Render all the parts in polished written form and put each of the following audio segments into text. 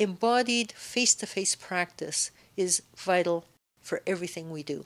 Embodied face-to-face practice is vital for everything we do.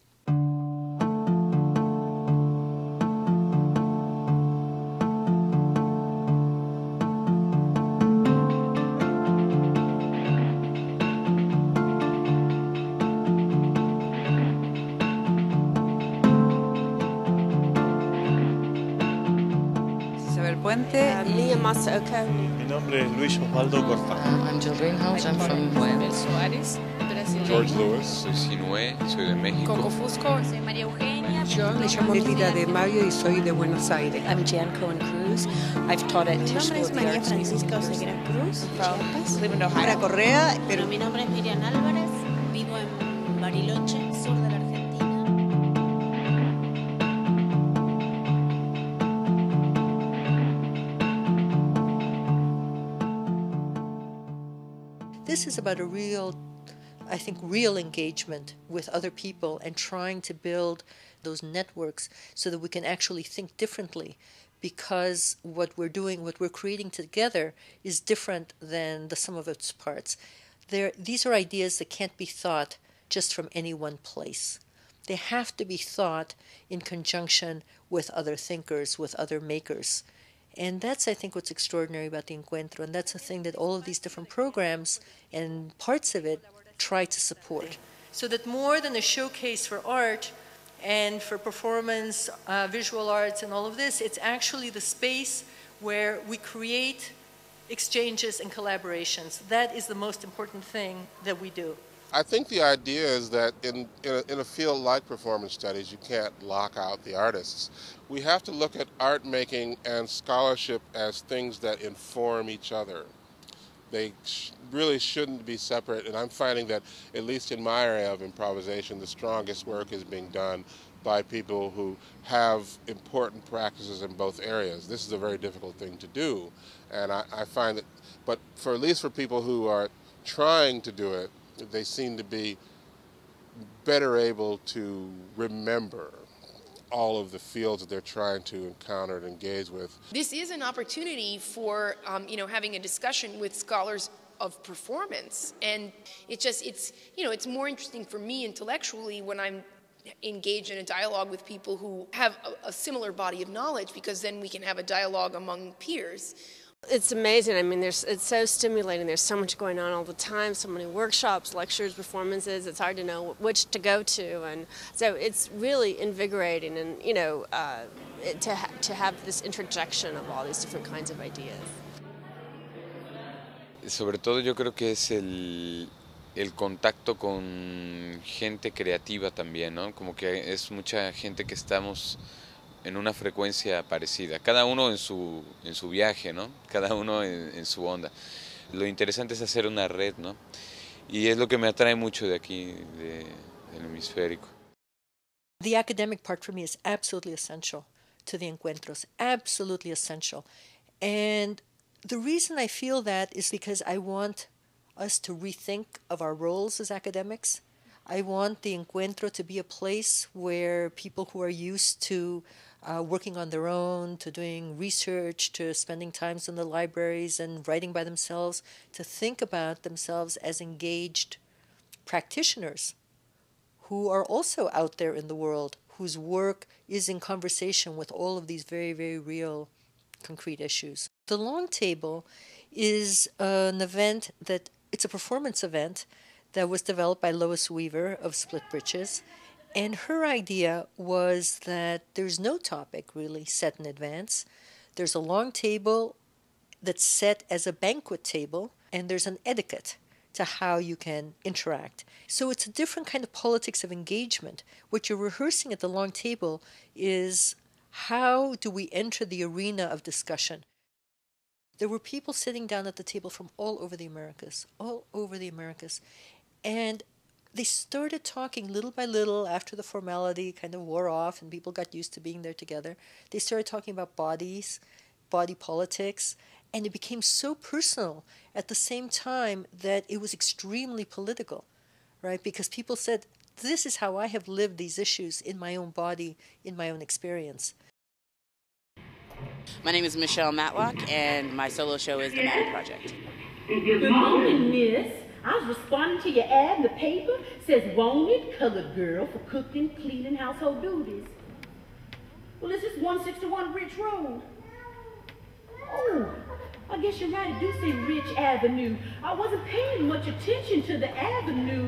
Mi nombre es Luis Osvaldo Corfa. I'm Jolene, I'm from Buenos Aires, Brasil. George Lewis, soy Sinuhé, soy de México. Coco Fusco, soy María Eugenia. Yo me llamo Lita de Mario y soy de Buenos Aires. I'm Jan Cohen Cruz. I've taught at Tisch. Mi nombre es María Francisca Segura Cruz Correa. Correa, pero mi nombre es Miriam Álvarez, vivo en Bariloche, sur de la Argentina. This is about a real, I think, real engagement with other people and trying to build those networks so that we can actually think differently, because what we're doing, what we're creating together is different than the sum of its parts. These are ideas that can't be thought just from any one place. They have to be thought in conjunction with other thinkers, with other makers. And that's, I think, what's extraordinary about the Encuentro, and that's a thing that all of these different programs and parts of it try to support. So that more than a showcase for art and for performance, visual arts and all of this, it's actually the space where we create exchanges and collaborations. That is the most important thing that we do. I think the idea is that in a field like performance studies, you can't lock out the artists. We have to look at art making and scholarship as things that inform each other. They really shouldn't be separate, and I'm finding that, at least in my area of improvisation, the strongest work is being done by people who have important practices in both areas. This is a very difficult thing to do, and I find that, but for at least for people who are trying to do it, they seem to be better able to remember all of the fields that they're trying to encounter and engage with. This is an opportunity for having a discussion with scholars of performance, and it's more interesting for me intellectually when I'm engaged in a dialogue with people who have a similar body of knowledge, because then we can have a dialogue among peers. It's amazing. I mean, it's so stimulating. There's so much going on all the time, so many workshops, lectures, performances. It's hard to know which to go to, and so it's really invigorating, and to have this interjection of all these different kinds of ideas. Sobre todo yo creo que es el contacto con gente creativa también, ¿no? Como que es mucha gente que estamos en una frecuencia parecida, cada uno en su viaje, ¿no? Cada uno en su onda. Lo interesante es hacer una red, ¿no? Y es lo que me atrae mucho de aquí, del hemisférico. The academic part for me is absolutely essential to the encuentros, absolutely essential. And the reason I feel that is because I want us to rethink of our roles as academics. I want the Encuentro to be a place where people who are used to working on their own, to doing research, to spending times in the libraries and writing by themselves, to think about themselves as engaged practitioners who are also out there in the world, whose work is in conversation with all of these very, very real concrete issues. The Long Table is an event that, it's a performance event that was developed by Lois Weaver of Split Bridges, and her idea was that there's no topic really set in advance. There's a long table that's set as a banquet table, and there's an etiquette to how you can interact. So it's a different kind of politics of engagement. What you're rehearsing at the long table is, how do we enter the arena of discussion? There were people sitting down at the table from all over the Americas. And they started talking little by little after the formality kind of wore off and people got used to being there together. They started talking about bodies, body politics, and it became so personal at the same time that it was extremely political, right? Because people said, this is how I have lived these issues in my own body, in my own experience. My name is Michelle Matlock, and my solo show is The Mad Project. Good morning, miss. I was responding to your ad in the paper. Says, wanted colored girl for cooking, cleaning, household duties. Well, it's just 161 Rich Road. Oh, I guess you're right. It do say Rich Avenue. I wasn't paying much attention to the avenue.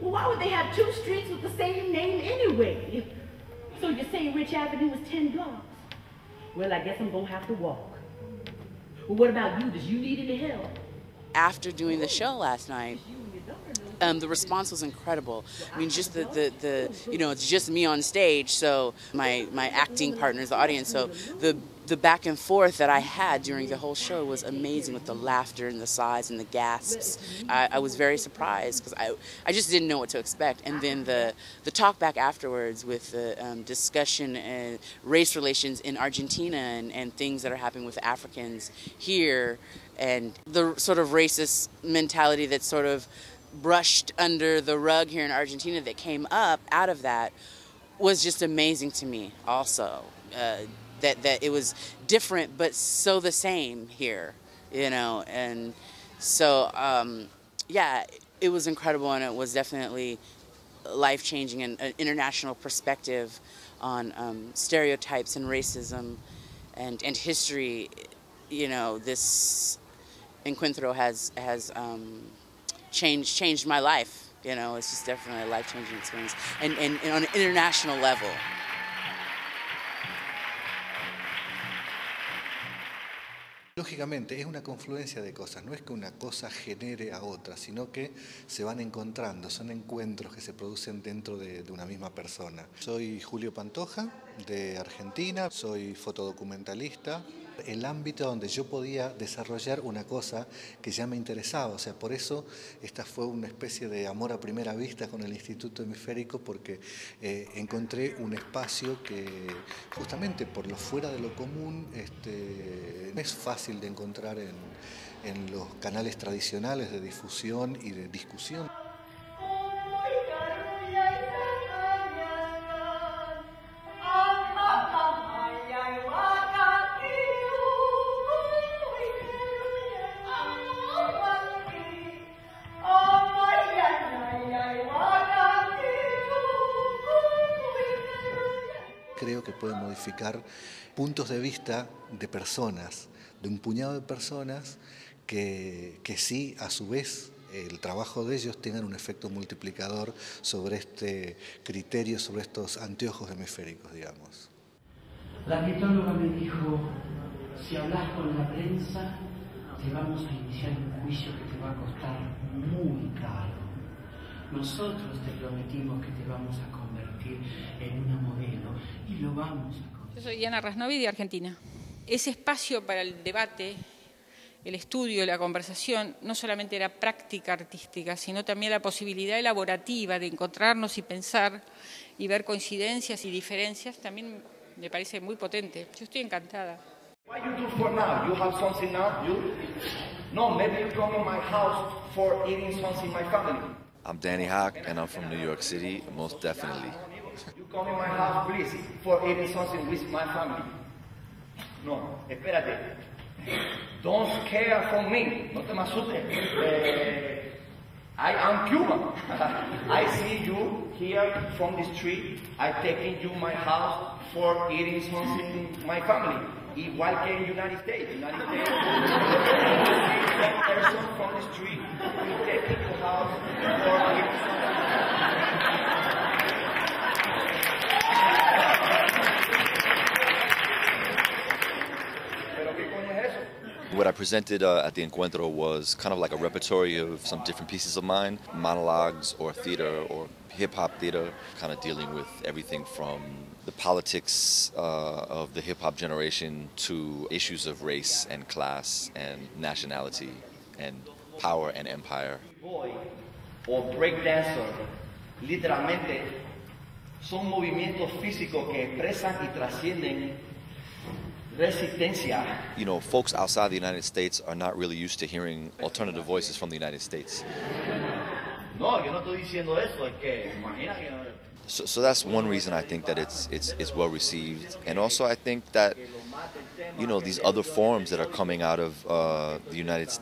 Well, why would they have two streets with the same name anyway? So you're saying Rich Avenue is 10 blocks? Well, I guess I'm going to have to walk. Well, what about you? Does you need any help? After doing the show last night, the response was incredible. I mean, just the you know, it's just me on stage, so my acting partner's the audience, so the back and forth that I had during the whole show was amazing, with the laughter and the sighs and the gasps. I was very surprised because I just didn't know what to expect. And then the talk back afterwards with the discussion and race relations in Argentina and things that are happening with Africans here, and the sort of racist mentality that's sort of brushed under the rug here in Argentina that came up out of that, was just amazing to me also. That it was different, but so the same here, you know, and so, yeah, it was incredible, and it was definitely life-changing, and an international perspective on stereotypes and racism and history. You know, this Encuentro has changed my life, you know. It's just definitely a life-changing experience, and on an international level. Lógicamente, es una confluencia de cosas, no es que una cosa genere a otra, sino que se van encontrando, son encuentros que se producen dentro de una misma persona. Soy Julio Pantoja, de Argentina, soy fotodocumentalista. El ámbito donde yo podía desarrollar una cosa que ya me interesaba, o sea, por eso esta fue una especie de amor a primera vista con el Instituto Hemisférico, porque encontré un espacio que justamente por lo fuera de lo común no es fácil de encontrar en los canales tradicionales de difusión y de discusión. Creo que puede modificar puntos de vista de personas, de un puñado de personas que sí, a su vez, el trabajo de ellos tengan un efecto multiplicador sobre este criterio, sobre estos anteojos hemisféricos, digamos. La mitóloga me dijo, si hablas con la prensa, te vamos a iniciar un juicio que te va a costar muy caro. Nosotros te prometimos que te vamos a convertir en una modelo y lo vamos a convertir. Yo soy Diana Raznovich, de Argentina. Ese espacio para el debate, el estudio, la conversación, no solamente era práctica artística, sino también la posibilidad elaborativa de encontrarnos y pensar y ver coincidencias y diferencias, también me parece muy potente. Yo estoy encantada. What you do for now? You have something now? You? No, maybe you come to my house for eating something my family. I'm Danny Hawk, and I'm from New York City, most definitely. You come in my house, please, for eating something with my family. No, espérate. Don't care for me. No te me asustes. I am Cuban. I see you here from the street. I taking you my house for eating something with my family. Igual que en United States. United States. One person from the street will take you to house for What I presented at the Encuentro was kind of like a repertory of some different pieces of mine, monologues or theater or hip-hop theater, kind of dealing with everything from the politics of the hip-hop generation to issues of race and class and nationality and power and empire. Boy or breakdancer, literalmente, son movimientos físicos que expresan y trascienden. You know, folks outside the United States are not really used to hearing alternative voices from the United States. So that's one reason I think that it's well received, and also I think that, you know, these other forms that are coming out of the United